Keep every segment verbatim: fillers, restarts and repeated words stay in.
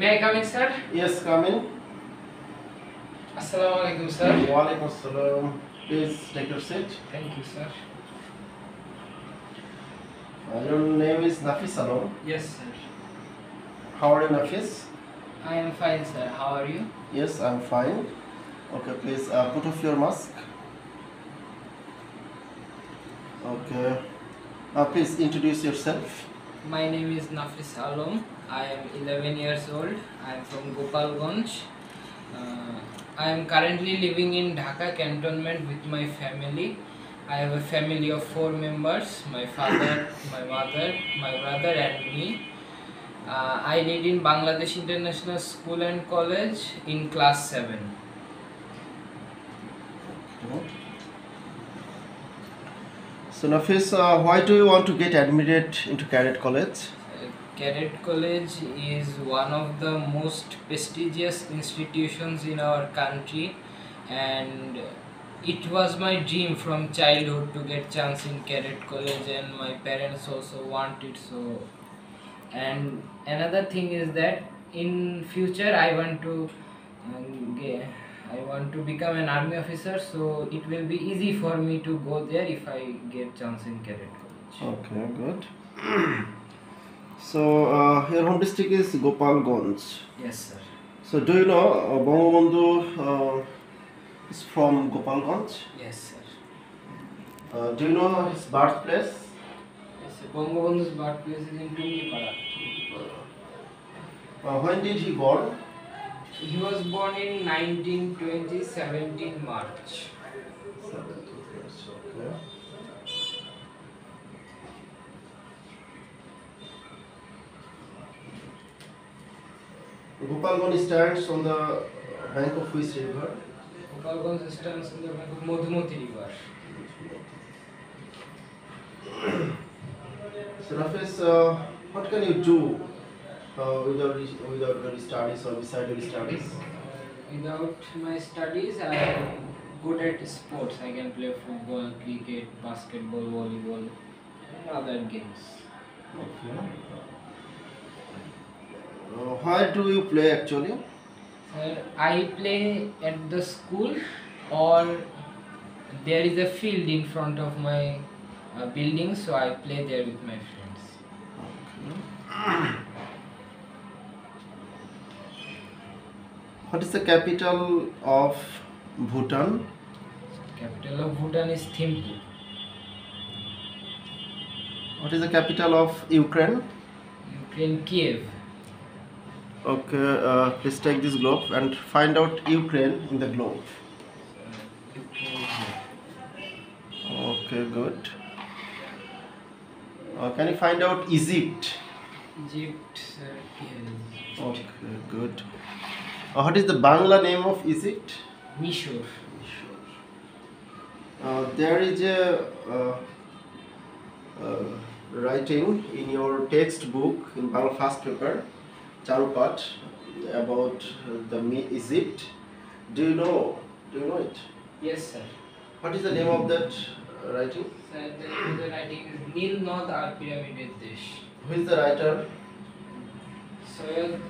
May I come in, sir? Yes, come in. Assalamu alaikum, sir. Wa alaikum assalam. Please take your seat. Thank you, sir. Uh, your name is Nafis Alam? Yes, sir. How are you, Nafis? I am fine, sir. How are you? Yes, I am fine. Okay, please uh, put off your mask. Okay. Uh, please introduce yourself. My name is Nafis Alam. I am eleven years old. I am from Gopalganj. Uh, I am currently living in Dhaka Cantonment with my family. I have a family of four members, my father, my mother, my brother and me. Uh, I read in Bangladesh International School and College in class seven. So Nafis, uh, why do you want to get admitted into Cadet College? Cadet College is one of the most prestigious institutions in our country, and it was my dream from childhood to get chance in Cadet College, and my parents also want it. So, and another thing is that in future I want to um, I want to become an army officer, so it will be easy for me to go there if I get chance in Cadet College. Okay, good. So, uh, your home district is Gopalganj. Yes, sir. So, do you know uh, Bongo Bandhu uh, is from Gopalganj? Yes, sir. Uh, do you know his birthplace? Yes, sir. Bongo Bandhu's birthplace is in Tungipara. Uh, when did he born? He was born in nineteen twenty, seventeenth March. seventeenth March, okay. Gopalganj stands on the bank of which river? Gopalganj stands on the bank of Modumoti river. So Nafis, uh, what can you do uh, without, without your studies or beside your studies? Without my studies, I am good at sports. I can play football, cricket, basketball, volleyball and other games. Okay. Uh, where do you play actually? Sir, I play at the school, or there is a field in front of my uh, building, so I play there with my friends. Okay. What is the capital of Bhutan? Capital of Bhutan is Thimphu. What is the capital of Ukraine? Ukraine, Kiev. Okay, uh, please take this globe and find out Ukraine in the globe. Okay, good. Uh, can you find out Egypt? Egypt, sir. Yes. Okay, good. Uh, what is the Bangla name of Egypt? Mishur. Uh, there is a uh, uh, writing in your textbook in Bangla first paper, Charupat, about the Egypt. Do you know? Do you know it? Yes, sir. What is the name of that writing? Sir, the name of the writing is Nil North Pyramid Pradesh. Who is the writer? Soil.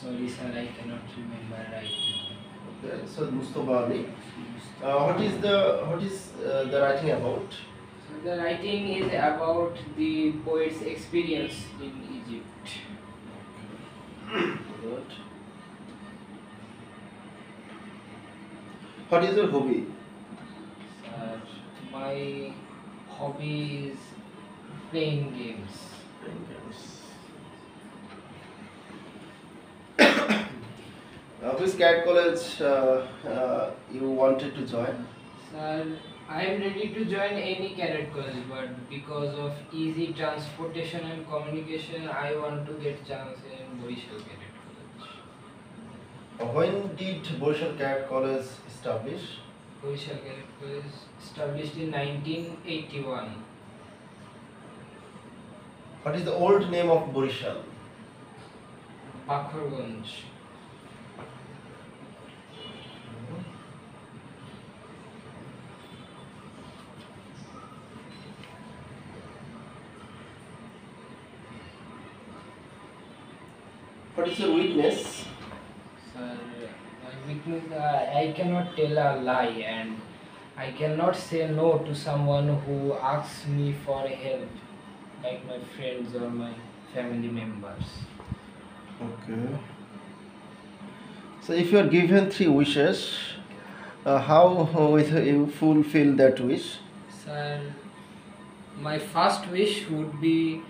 Sorry, sir, I cannot remember right now. Okay, so Mustafa Ali. Uh, what is the what is uh, the writing about? The writing is about the poet's experience in Egypt. Good. What is your hobby? Sir, my hobby is playing games. Playing games. uh, which Cadet College uh, uh, you wanted to join? Sir, I am ready to join any Cadet College, but because of easy transportation and communication, I want to get chance in Barishal Cadet College. When did Barishal Cadet College establish? Barishal Cadet College established in nineteen eighty-one. What is the old name of Barishal? Bakhar Gonsh. What is your weakness? Sir, my weakness, uh, I cannot tell a lie and I cannot say no to someone who asks me for help, like my friends or my family members. Okay. So if you are given three wishes, uh, how will you fulfill that wish? Sir, my first wish would be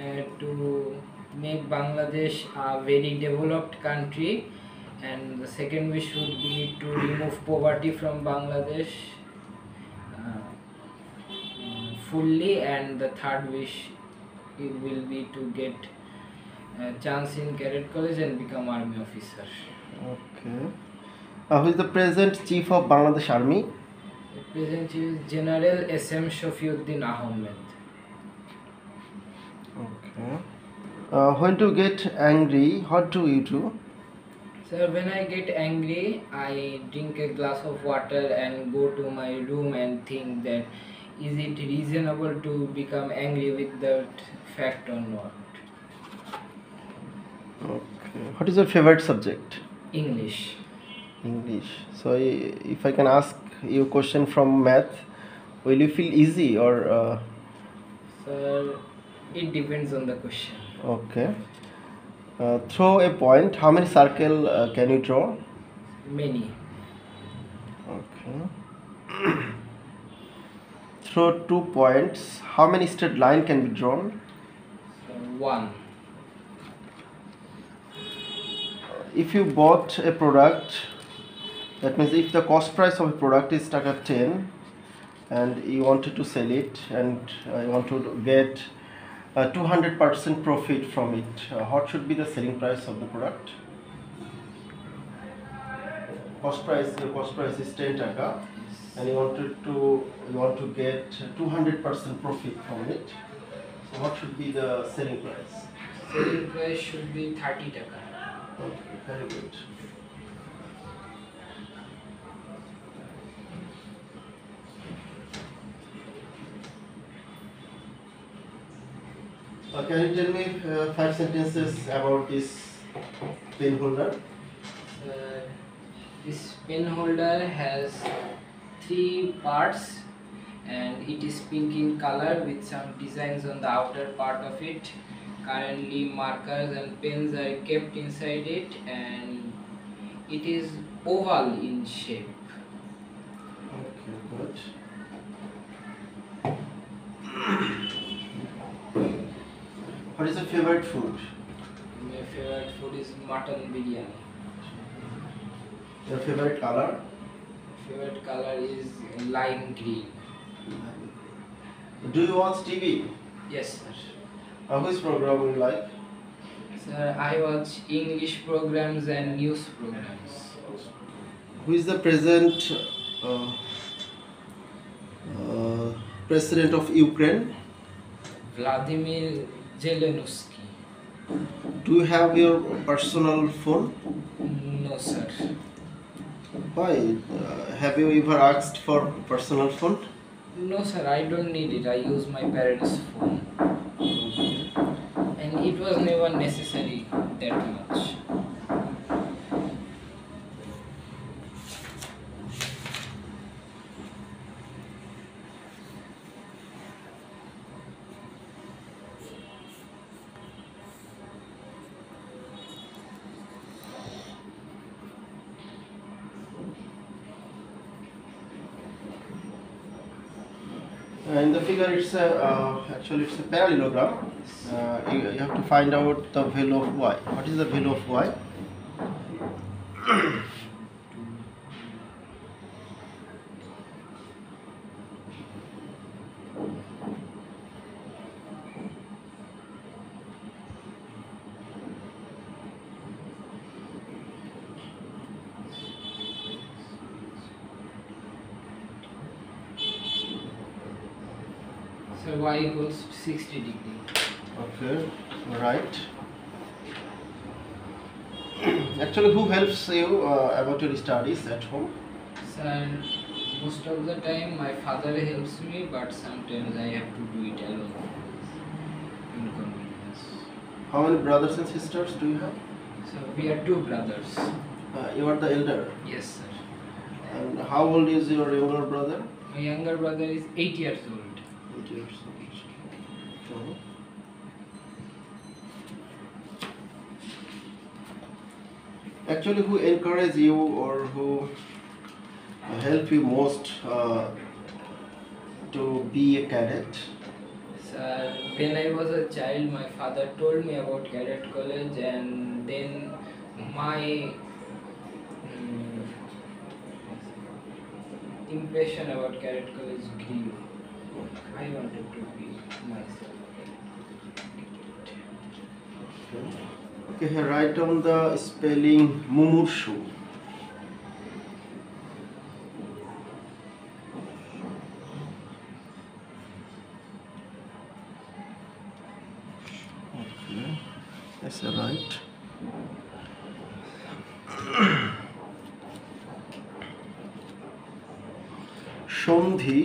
uh, to make Bangladesh a very developed country, and the second wish would be to remove poverty from Bangladesh uh, fully, and the third wish it will be to get a chance in Cadet College and become army officer. Okay. Uh, who is the present chief of Bangladesh Army? The present chief is General S M Shafiuddin Ahmed. Okay. Uh, when you get angry, what do you do? Sir, when I get angry, I drink a glass of water and go to my room and think that is it reasonable to become angry with that fact or not. Okay. What is your favorite subject? English. English. So, if I can ask you a question from math, will you feel easy or? Uh... Sir, it depends on the question. Okay. Uh, throw a point. How many circles uh, can you draw? Many. Okay. Throw two points. How many straight lines can be drawn? So one. If you bought a product, that means if the cost price of a product is stuck at ten and you wanted to sell it and uh, you want to get uh, two hundred percent profit from it, uh, what should be the selling price of the product? Cost price, the cost price is ten taka and you wanted to you want to get two hundred percent profit from it. So what should be the selling price? Selling price should be thirty taka. Okay, very good. Uh, can you tell me uh, five sentences about this pen holder? Uh, this pen holder has three parts and it is pink in color with some designs on the outer part of it. Currently, markers and pens are kept inside it, and it is oval in shape. Okay, good. What is your favorite food? My favorite food is mutton biryani. Your favorite color? Favorite color is lime green. Do you watch T V? Yes, sir. Uh, which program do you like? Sir, I watch English programs and news programs. Who is the present uh, uh, president of Ukraine? Vladimir Zelensky. Do you have your personal phone? No, sir. Why? Uh, have you ever asked for personal phone? No, sir. I don't need it. I use my parents' phone. It was never necessary that much. In the figure, it's a, uh, actually it's a parallelogram. Uh, you, you have to find out the value of y. What is the value of y? So y equals sixty degrees. Okay, right. Actually, who helps you uh, about your studies at home? Sir, most of the time my father helps me, but sometimes I have to do it alone. Inconvenience. How many brothers and sisters do you have? So we are two brothers. Uh, you are the elder? Yes, sir. And how old is your younger brother? My younger brother is eight years old. Eight years old. Uh-huh. Actually, who encourage you or who help you most uh, to be a cadet? Sir, when I was a child, my father told me about Cadet College, and then my um, impression about Cadet College grew. I wanted to be myself. Okay. Okay, here, write down the spelling Mumurshu. Okay, that's right. Shondhi,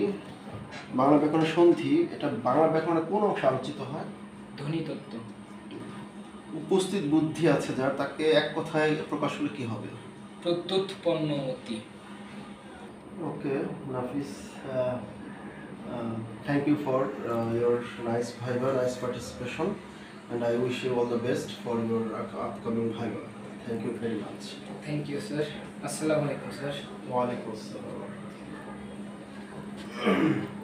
Bangla Bhakana Shondhi, it is Bangla Bhakana Kuno Shamchito Hai? Dhoni Tattva. উপস্থিত বুদ্ধি আছে যার তাকে এক কথায় প্রকাশ করলে কি হবে প্রত্যুৎপন্ন মতি okay Nafis thank you for your nice viva nice participation and I wish you all the best for your upcoming viva thank you very much thank you sir assalamu alaikum sir wa alaikum assalam